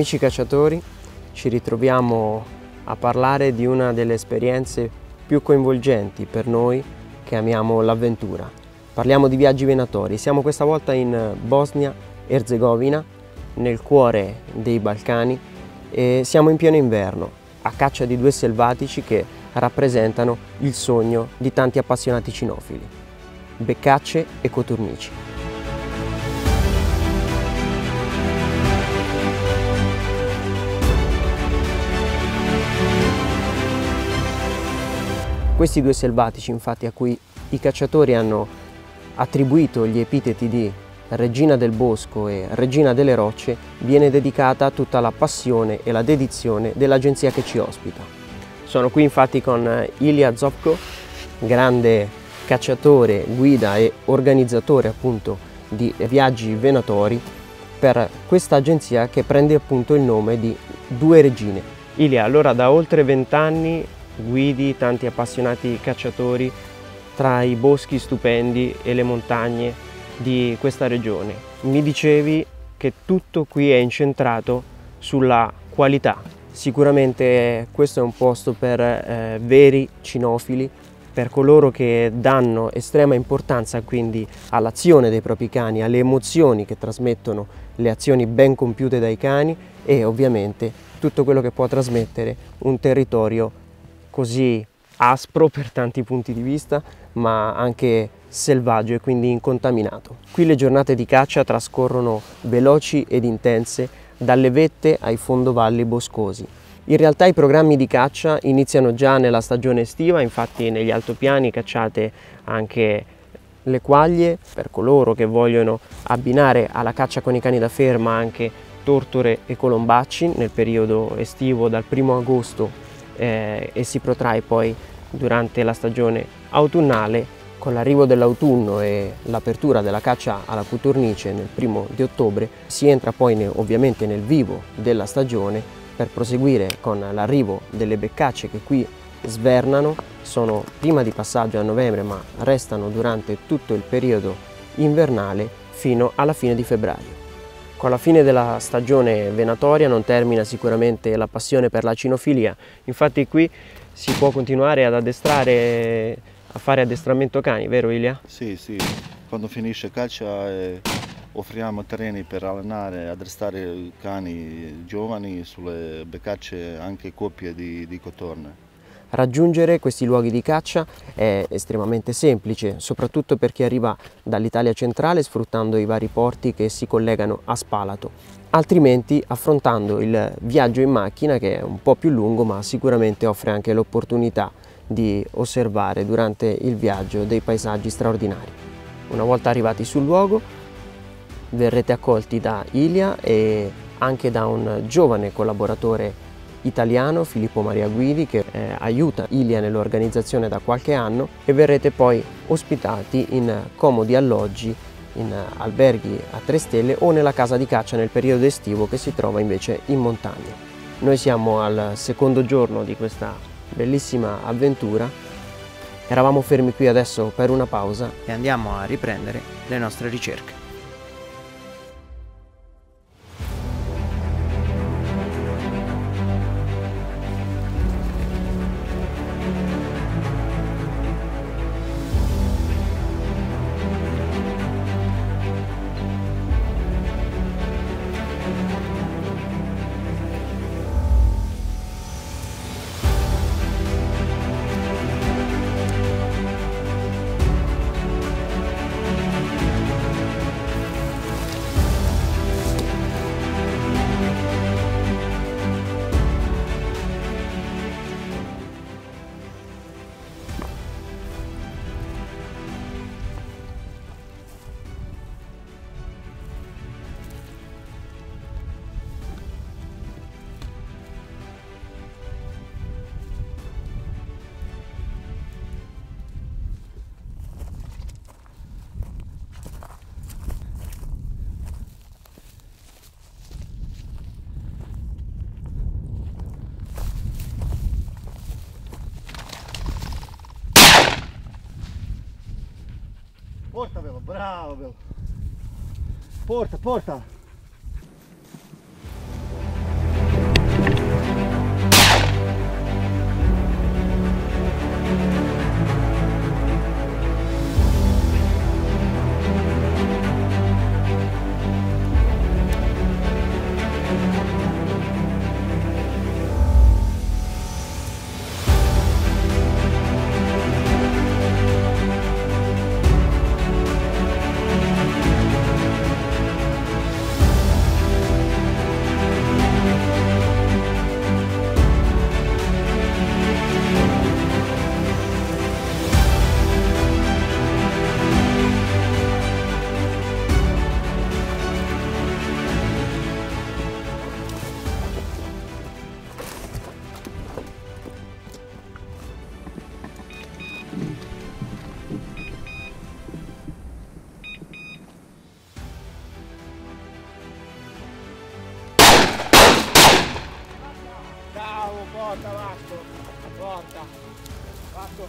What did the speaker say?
Amici cacciatori, ci ritroviamo a parlare di una delle esperienze più coinvolgenti per noi che amiamo l'avventura. Parliamo di viaggi venatori. Siamo questa volta in Bosnia Herzegovina, nel cuore dei Balcani, e siamo in pieno inverno, a caccia di due selvatici che rappresentano il sogno di tanti appassionati cinofili: beccacce e coturnici. Questi due selvatici, infatti, a cui i cacciatori hanno attribuito gli epiteti di regina del bosco e regina delle rocce, viene dedicata tutta la passione e la dedizione dell'agenzia che ci ospita. Sono qui infatti con Ilija Zovko, grande cacciatore, guida e organizzatore appunto di viaggi venatori, per questa agenzia che prende appunto il nome di Due Regine. Ilija, allora, da oltre 20 anni guidi tanti appassionati cacciatori tra i boschi stupendi e le montagne di questa regione. Mi dicevi che tutto qui è incentrato sulla qualità. Sicuramente questo è un posto per veri cinofili, per coloro che danno estrema importanza quindi all'azione dei propri cani, alle emozioni che trasmettono le azioni ben compiute dai cani e ovviamente tutto quello che può trasmettere un territorio così aspro per tanti punti di vista, ma anche selvaggio e quindi incontaminato. Qui le giornate di caccia trascorrono veloci ed intense, dalle vette ai fondovalli boscosi. In realtà i programmi di caccia iniziano già nella stagione estiva, infatti negli altopiani cacciate anche le quaglie, per coloro che vogliono abbinare alla caccia con i cani da ferma anche tortore e colombacci nel periodo estivo dal 1° agosto e si protrae poi durante la stagione autunnale. Con l'arrivo dell'autunno e l'apertura della caccia alla coturnice nel 1° di ottobre si entra poi ovviamente nel vivo della stagione, per proseguire con l'arrivo delle beccacce che qui svernano, sono prima di passaggio a novembre ma restano durante tutto il periodo invernale fino alla fine di febbraio. Con la fine della stagione venatoria non termina sicuramente la passione per la cinofilia, infatti qui si può continuare ad addestrare, a fare addestramento cani, vero Ilija? Sì, quando finisce caccia offriamo terreni per allenare, addestrare i cani giovani sulle beccacce, anche coppie di cotorne. Raggiungere questi luoghi di caccia è estremamente semplice, soprattutto per chi arriva dall'Italia centrale sfruttando i vari porti che si collegano a Spalato, altrimenti affrontando il viaggio in macchina, che è un po' più lungo ma sicuramente offre anche l'opportunità di osservare durante il viaggio dei paesaggi straordinari. Una volta arrivati sul luogo verrete accolti da Ilija e anche da un giovane collaboratore italiano, Filippo Maria Guidi, che aiuta Ilija nell'organizzazione da qualche anno, e verrete poi ospitati in comodi alloggi, in alberghi a 3 stelle o nella casa di caccia nel periodo estivo che si trova invece in montagna. Noi siamo al 2° giorno di questa bellissima avventura, eravamo fermi qui adesso per una pausa e andiamo a riprendere le nostre ricerche. Porta bello, bravo bello! Porta, porta! 40. Fatto.